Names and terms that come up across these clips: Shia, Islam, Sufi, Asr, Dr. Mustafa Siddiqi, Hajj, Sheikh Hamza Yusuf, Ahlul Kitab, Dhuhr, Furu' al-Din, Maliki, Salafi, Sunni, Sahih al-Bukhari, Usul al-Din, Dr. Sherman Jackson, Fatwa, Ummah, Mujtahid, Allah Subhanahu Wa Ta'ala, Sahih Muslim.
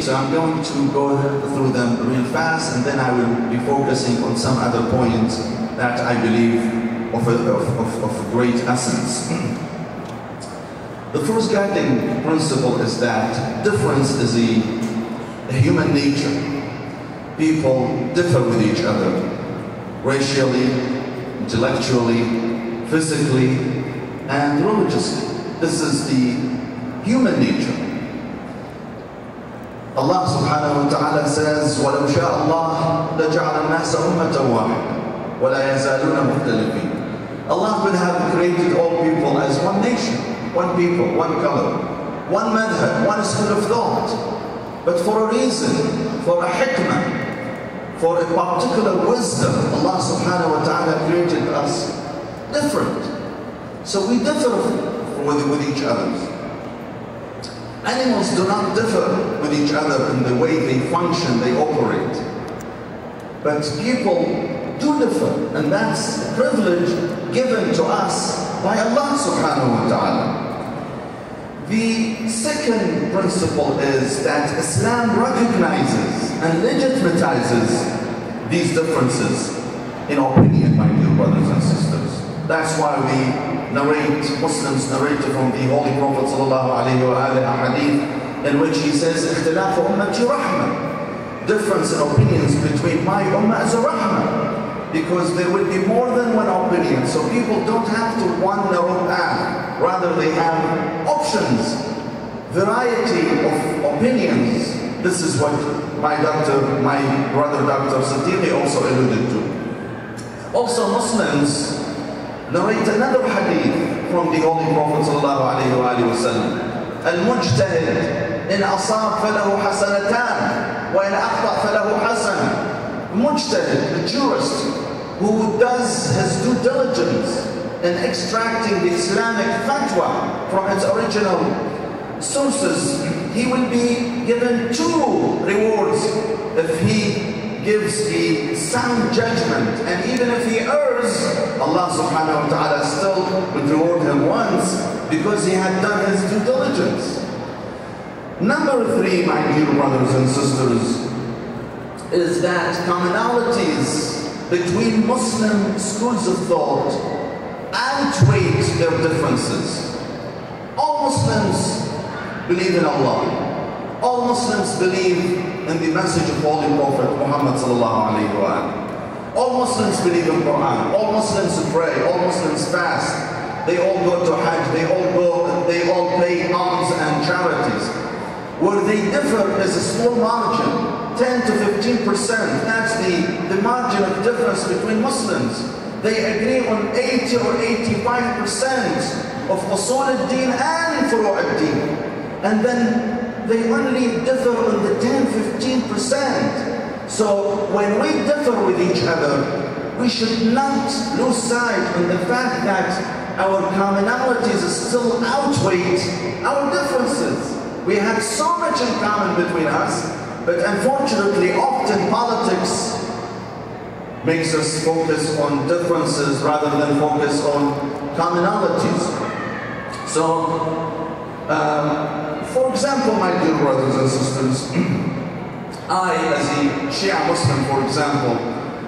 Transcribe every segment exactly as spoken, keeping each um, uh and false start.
three, so I'm going to go through them real fast, and then I will be focusing on some other points that I believe of, a, of, of, of great essence. The first guiding principle is that difference is a, a human nature. People differ with each other, racially, intellectually, physically, and religiously. This is the human nature. Allah Subhanahu Wa Ta'ala says, وَلَوْ شَاءَ اللَّهُ لَجَعَلَ النَّاسَ أُمَّةً وَاحِدَةً وَلَا يَزَالُونَ مُخْتَلِفِينَ. Allah would have created all people as one nation, one people, one color, one madhab, one school of thought. But for a reason, for a hikmah, for a particular wisdom, Allah Subhanahu Wa Ta'ala created us different. So we differ with, with each other. Animals do not differ with each other in the way they function, they operate. But people do differ, and that's a privilege given to us by Allah Subhanahu Wa Ta'ala. The second principle is that Islam recognizes and legitimizes these differences in opinion, my dear brothers and sisters. That's why we narrate, Muslims narrate from the Holy Prophet ﷺ, in which he says, اختلاف أمتي رحمة. Difference in opinions between my ummah is a rahmah, because there will be more than one opinion, so people don't have to one narrow path, rather they have options, variety of opinions. This is what my doctor, my brother Doctor Siddiqi also alluded to. Also Muslims narrate another hadith from the Holy Prophet ﷺ. Al-Mujtahid, in Asab falahu hasanatan, wa in Akhta falahu hasan. Mujtahid, the jurist, who does his due diligence in extracting the Islamic fatwa from its original sources, he will be given two rewards if he gives the sound judgment, and even if he errs, Allah Subhanahu Wa Ta'ala still would reward him once because he had done his due diligence. Number three, my dear brothers and sisters, is that commonalities between Muslim schools of thought outweigh their differences. All Muslims believe in Allah. All Muslims believe in the message of Holy Prophet Muhammad sallallahu alayhi wa. All Muslims believe in Quran. All Muslims pray. All Muslims fast. They all go to Hajj. They all go. They all pay alms and charities. Where they differ is a small margin, ten to fifteen percent. That's the the margin of difference between Muslims. They agree on eighty or eighty-five percent of Usul al-Din and Furu' al-Din, and then they only differ on the ten to fifteen percent. So when we differ with each other, we should not lose sight on the fact that our commonalities still outweigh our differences. We have so much in common between us, but unfortunately often politics makes us focus on differences rather than focus on commonalities. So um, for example, my dear brothers and sisters, I, as a Shia Muslim, for example,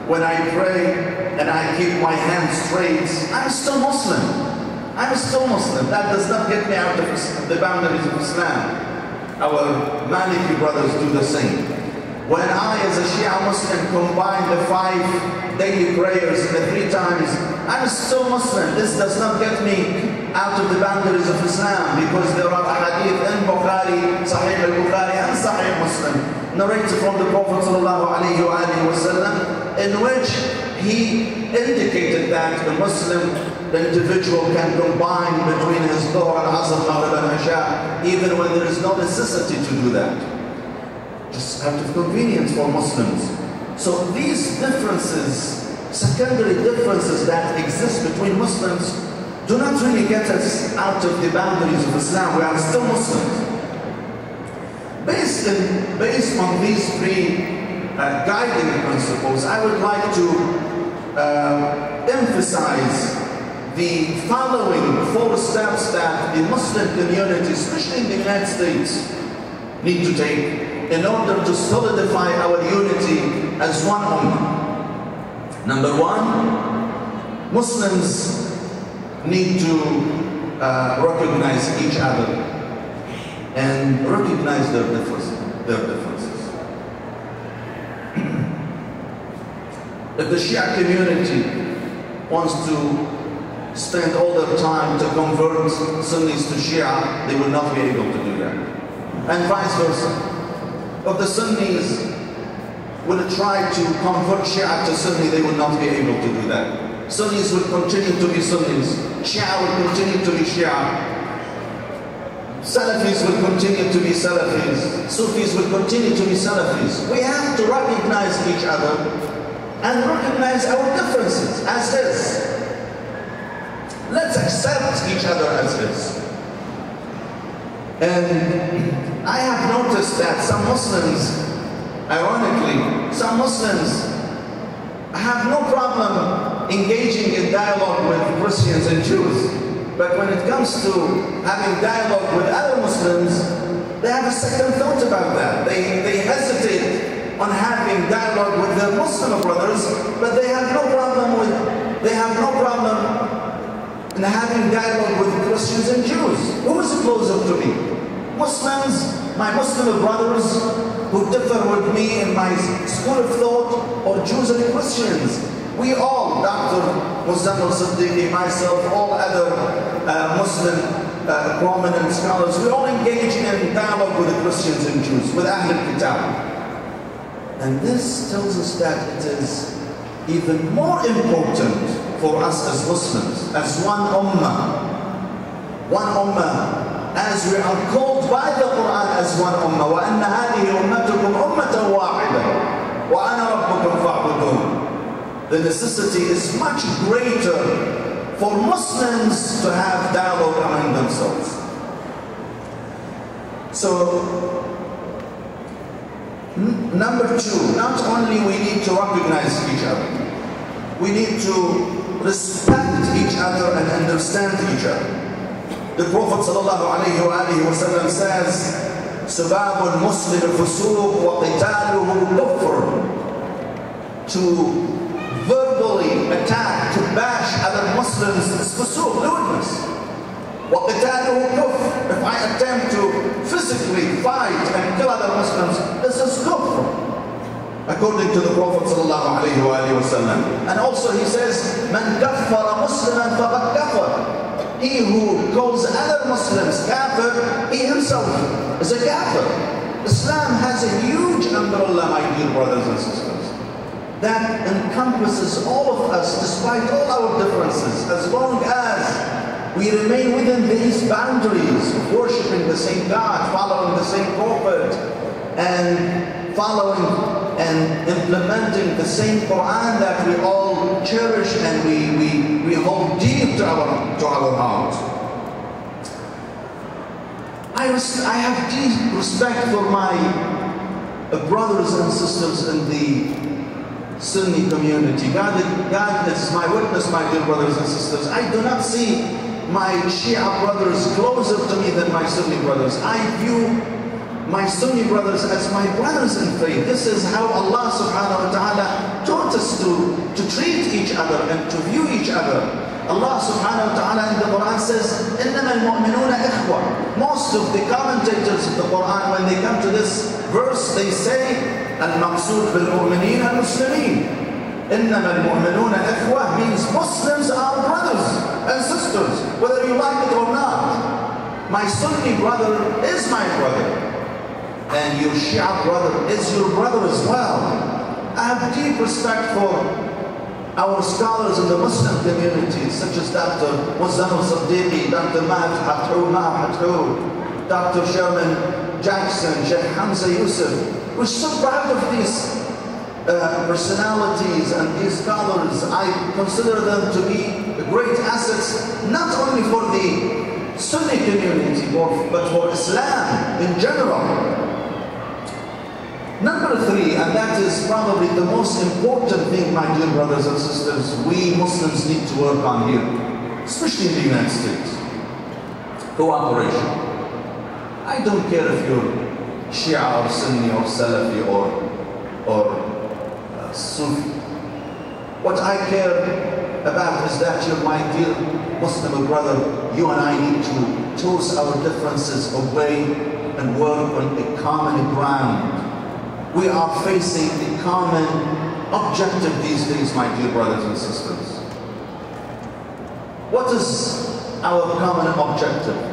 when I pray and I keep my hands straight, I'm still Muslim. I'm still Muslim. That does not get me out of the boundaries of Islam. Our Maliki brothers do the same. When I, as a Shia Muslim, combine the five daily prayers and the three times, I'm still Muslim. This does not get me out of the boundaries of Islam, because there are hadith in Bukhari, Sahih al-Bukhari and Sahih Muslim, narrated from the Prophet ﷺ, in which he indicated that the Muslim, the individual, can combine between his Dhuhr and Asr, Maghrib and Isha, even when there is no necessity to do that, just out of convenience for Muslims. So these differences, secondary differences that exist between Muslims, do not really get us out of the boundaries of Islam. We are still Muslims. Based, in, based on these three uh, guiding principles, I would like to uh, emphasize the following four steps that the Muslim community, especially in the United States, need to take in order to solidify our unity as one ummah. Number one, Muslims need to uh, recognize each other and recognize their differences. Their differences. If the Shia community wants to spend all their time to convert Sunnis to Shia, they will not be able to do that. And vice versa. If the Sunnis will try to convert Shia to Sunni, they will not be able to do that. Sunnis will continue to be Sunnis. Shia will continue to be Shia. Salafis will continue to be Salafis. Sufis will continue to be Salafis. We have to recognize each other and recognize our differences as this. Let's accept each other as this. And I have noticed that some Muslims, ironically, some Muslims have no problem engaging in dialogue with Christians and Jews. But when it comes to having dialogue with other Muslims, they have a second thought about that. They, they hesitate on having dialogue with their Muslim brothers, but they have no problem with they have no problem in having dialogue with Christians and Jews. Who is closer to me? Muslims, my Muslim brothers who differ with me in my school of thought, or Jews and Christians? We all, Doctor Mustafa Siddiqi, myself, all other uh, Muslim uh, prominent scholars, we all engage in dialogue with the Christians and Jews, with Ahlul Kitab. And this tells us that it is even more important for us as Muslims, as one ummah, one ummah, as we are called by the Quran as one ummah. وَأَنَّ هَذِهِ أُمَّتُكُمْ أُمَّةً وَاحِدَةً وَأَنَا رَبُّكُمْ فَاعْبُدُونِ. The necessity is much greater for Muslims to have dialogue among themselves. So, number two, not only we need to recognize each other, we need to respect each other and understand each other. The Prophet ﷺ says, "Sababul Muslim fusuq wa qitaluhu kufr." To verbally attack, to bash other Muslims is fusuq, lewdness. وَقِتَالُهُ كُفْرٌ. If I attempt to physically fight and kill other Muslims, this is kufr, according to the Prophet sallallahu alayhi wa sallam. And also he says, مَنْ كَفَّرَ مُسْلِمًا فَقَدْ كَفَرَ. He who calls other Muslims kafir, he himself is a kafir. Islam has a huge umbrella, my dear brothers and sisters, that encompasses all of us despite all our differences, as long as we remain within these boundaries of worshipping the same God, following the same prophet, and following and implementing the same Quran that we all cherish and we, we, we hold deep to our, to our heart. I, I have deep respect for my brothers and sisters in the Sunni community. God, God is my witness, my dear brothers and sisters. I do not see my Shia brothers closer to me than my Sunni brothers. I view my Sunni brothers as my brothers in faith. This is how Allah Subhanahu Wa Ta'ala taught us to, to treat each other and to view each other. Allah Subhanahu Wa Ta'ala in the Quran says, إِنَّمَا الْمُؤْمِنُونَ إِخْوَةٌ. Most of the commentators of the Quran, when they come to this verse, they say, المقصود بالمؤمنين المسلمين. إنما المؤمنون إخوة means Muslims are brothers and sisters, whether you like it or not. My Sunni brother is my brother, and your Shia brother is your brother as well. I have deep respect for our scholars in the Muslim community, such as Doctor Mustafa Siddiqi, Doctor Mahat, Doctor Sherman Jackson, Sheikh Hamza Yusuf. We're so proud of these uh, personalities and these scholars. I consider them to be great assets, not only for the Sunni community, but for Islam in general. Number three, and that is probably the most important thing, my dear brothers and sisters, we Muslims need to work on here, especially in the United States. Cooperation. I don't care if you're Shia or Sunni or Salafi or, or uh, Sufi. What I care about is that you're my dear Muslim brother. You and I need to toss our differences away and work on a common ground. We are facing a common objective these days, my dear brothers and sisters. What is our common objective?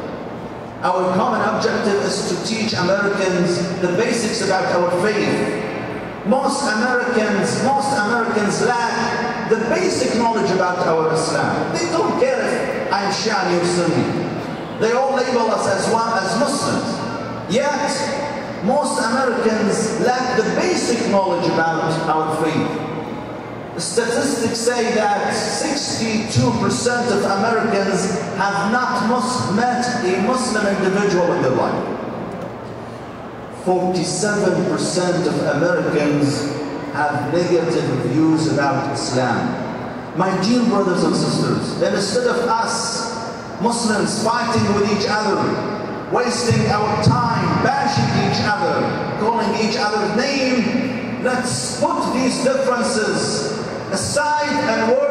Our common objective is to teach Americans the basics about our faith. Most Americans, most Americans lack the basic knowledge about our Islam. They don't care if I'm Shia and you're Sunni. They all label us as one, as Muslims. Yet, most Americans lack the basic knowledge about our faith. Statistics say that sixty-two percent of Americans have not met a Muslim individual in their life. forty-seven percent of Americans have negative views about Islam. My dear brothers and sisters, then instead of us Muslims fighting with each other, wasting our time, bashing each other, calling each other names, let's put these differences aside and work